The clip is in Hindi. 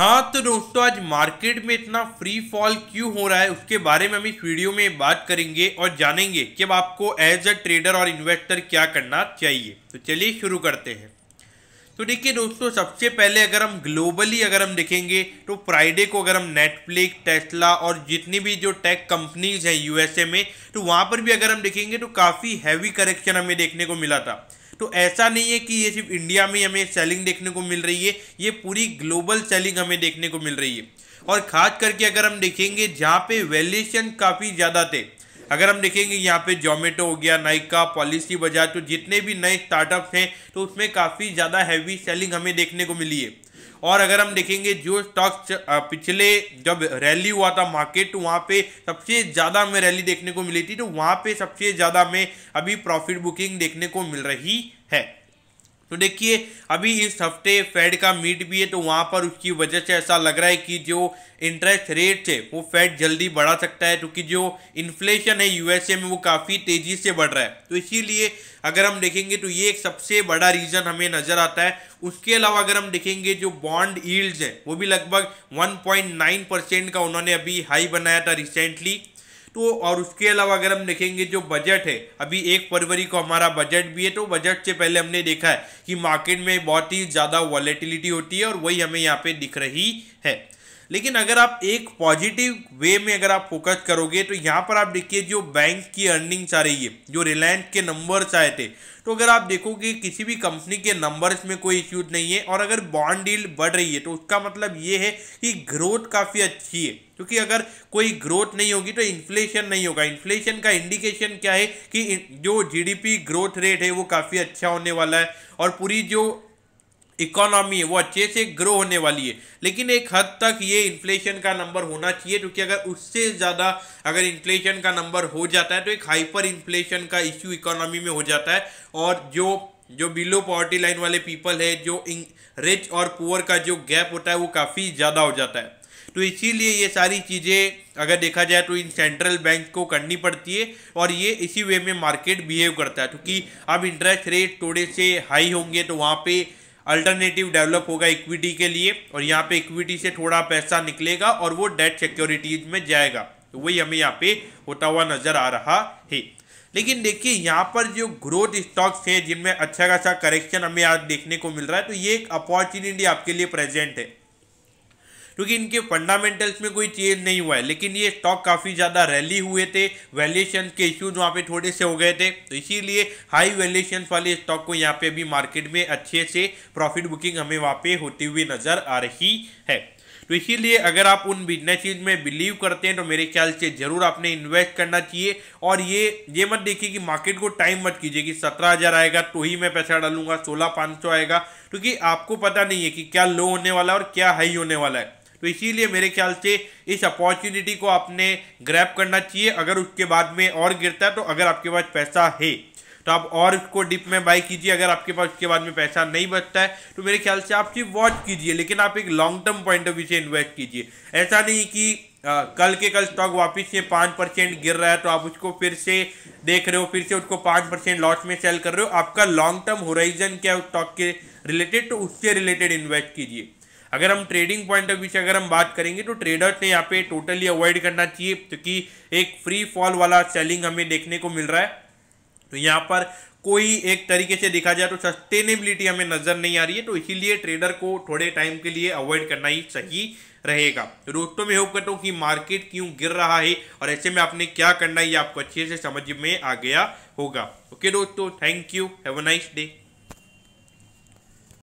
हाँ तो दोस्तों, आज मार्केट में इतना फ्री फॉल क्यों हो रहा है उसके बारे में हम इस वीडियो में बात करेंगे और जानेंगे कि अब आपको एज अ ट्रेडर और इन्वेस्टर क्या करना चाहिए। तो चलिए शुरू करते हैं। तो देखिए दोस्तों, सबसे पहले अगर हम ग्लोबली देखेंगे तो फ्राइडे को अगर हम नेटफ्लिक्स, टेस्ला और जितनी भी जो टेक कंपनीज हैं यूएसए में, तो वहाँ पर भी अगर हम देखेंगे तो काफ़ी हैवी करेक्शन हमें देखने को मिला था। तो ऐसा नहीं है कि ये सिर्फ इंडिया में हमें सेलिंग देखने को मिल रही है, ये पूरी ग्लोबल सेलिंग हमें देखने को मिल रही है। और ख़ास करके अगर हम देखेंगे जहाँ पे वैल्यूएशन काफ़ी ज़्यादा थे, अगर हम देखेंगे यहाँ पे जोमेटो हो गया, नाइका, पॉलिसी बाजार, तो जितने भी नए स्टार्टअप्स हैं तो उसमें काफ़ी ज़्यादा हैवी सेलिंग हमें देखने को मिली है। और अगर हम देखेंगे जो स्टॉक्स पिछले जब रैली हुआ था मार्केट, तो वहाँ पे सबसे ज़्यादा हमें रैली देखने को मिली थी, तो वहाँ पे सबसे ज़्यादा हमें अभी प्रॉफिट बुकिंग देखने को मिल रही है। तो देखिए अभी इस हफ्ते फेड का मीट भी है, तो वहाँ पर उसकी वजह से ऐसा लग रहा है कि जो इंटरेस्ट रेट है वो फेड जल्दी बढ़ा सकता है, क्योंकि जो इन्फ्लेशन है यूएसए में वो काफ़ी तेज़ी से बढ़ रहा है। तो इसीलिए अगर हम देखेंगे तो ये एक सबसे बड़ा रीज़न हमें नज़र आता है। उसके अलावा अगर हम देखेंगे जो बॉन्ड यील्ड्स हैं वो भी लगभग 1.9% का उन्होंने अभी हाई बनाया था रिसेंटली। तो और उसके अलावा अगर हम देखेंगे जो बजट है, अभी 1 फरवरी को हमारा बजट भी है, तो बजट से पहले हमने देखा है कि मार्केट में बहुत ही ज़्यादा वॉलेटिलिटी होती है और वही हमें यहाँ पे दिख रही है। लेकिन अगर आप एक पॉजिटिव वे में अगर आप फोकस करोगे तो यहाँ पर आप देखिए जो बैंक की अर्निंग्स आ रही है, जो रिलायंस के नंबर्स आए थे, तो अगर आप देखोगे किसी भी कंपनी के नंबर्स में कोई इश्यूज नहीं है। और अगर बॉन्ड डील बढ़ रही है तो उसका मतलब ये है कि ग्रोथ काफ़ी अच्छी है, क्योंकि अगर कोई ग्रोथ नहीं होगी तो इन्फ्लेशन नहीं होगा। इन्फ्लेशन का इंडिकेशन क्या है कि जो जीडीपी ग्रोथ रेट है वो काफ़ी अच्छा होने वाला है और पूरी जो इकोनॉमी है वो अच्छे से ग्रो होने वाली है। लेकिन एक हद तक ये इन्फ्लेशन का नंबर होना चाहिए, क्योंकि अगर उससे ज़्यादा अगर इन्फ्लेशन का नंबर हो जाता है तो एक हाइपर इन्फ्लेशन का इश्यू इकोनॉमी में हो जाता है। और जो बिलो पॉवर्टी लाइन वाले पीपल है, जो रिच और पुअर का जो गैप होता है वो काफ़ी ज़्यादा हो जाता है। तो इसीलिए ये सारी चीज़ें अगर देखा जाए तो इन सेंट्रल बैंक को करनी पड़ती है और ये इसी वे में मार्केट बिहेव करता है, क्योंकि अब इंटरेस्ट रेट थोड़े से हाई होंगे तो वहाँ पे अल्टरनेटिव डेवलप होगा इक्विटी के लिए और यहाँ पे इक्विटी से थोड़ा पैसा निकलेगा और वो डेट सिक्योरिटीज में जाएगा। तो वही हमें यहाँ पे होता हुआ नज़र आ रहा है। लेकिन देखिए यहाँ पर जो ग्रोथ स्टॉक्स हैं जिनमें अच्छा खासा करेक्शन हमें आज देखने को मिल रहा है, तो ये एक अपॉर्चुनिटी आपके लिए प्रेजेंट है, क्योंकि इनके फंडामेंटल्स में कोई चेंज नहीं हुआ है। लेकिन ये स्टॉक काफ़ी ज़्यादा रैली हुए थे, वैल्यूएशन के इश्यूज वहाँ पे थोड़े से हो गए थे, तो इसीलिए हाई वैल्यूएशन वाले स्टॉक को यहाँ पे भी मार्केट में अच्छे से प्रॉफिट बुकिंग हमें वहाँ पे होती हुई नज़र आ रही है। तो इसीलिए अगर आप उन बिजनेसेस में बिलीव करते हैं तो मेरे ख्याल से ज़रूर आपने इन्वेस्ट करना चाहिए। और ये मत देखिए कि मार्केट को टाइम मत कीजिए कि 17,000 आएगा तो ही मैं पैसा डालूंगा, 16,500 आएगा, क्योंकि आपको पता नहीं है कि क्या लो होने वाला है और क्या हाई होने वाला है। तो इसीलिए मेरे ख्याल से इस अपॉर्चुनिटी को आपने ग्रैब करना चाहिए। अगर उसके बाद में और गिरता है तो अगर आपके पास पैसा है तो आप और इसको डिप में बाई कीजिए। अगर आपके पास उसके बाद में पैसा नहीं बचता है तो मेरे ख्याल से आप सिर्फ वॉच कीजिए, लेकिन आप एक long term point of view से इन्वेस्ट कीजिए। ऐसा नहीं कि कल के कल स्टॉक वापस से 5% गिर रहा है तो आप उसको फिर से देख रहे हो, फिर से उसको 5% लॉस में सेल कर रहे हो। आपका लॉन्ग टर्म होराइजन क्या है उस स्टॉक के रिलेटेड, तो उससे रिलेटेड इन्वेस्ट कीजिए। अगर हम ट्रेडिंग पॉइंट ऑफ व्यू से अगर हम बात करेंगे तो ट्रेडर्स ने यहाँ पे टोटली अवॉइड करना चाहिए, क्योंकि एक फ्री फॉल वाला सेलिंग हमें देखने को मिल रहा है। तो यहाँ पर कोई एक तरीके से देखा जाए तो सस्टेनेबिलिटी हमें नज़र नहीं आ रही है, तो इसीलिए ट्रेडर को थोड़े टाइम के लिए अवॉइड करना ही सही रहेगा। तो दोस्तों, मैं होप करता हूँ कि मार्केट क्यों गिर रहा है और ऐसे में आपने क्या करना है ये आपको अच्छे से समझ में आ गया होगा। ओके दोस्तों, thank you, have a nice day.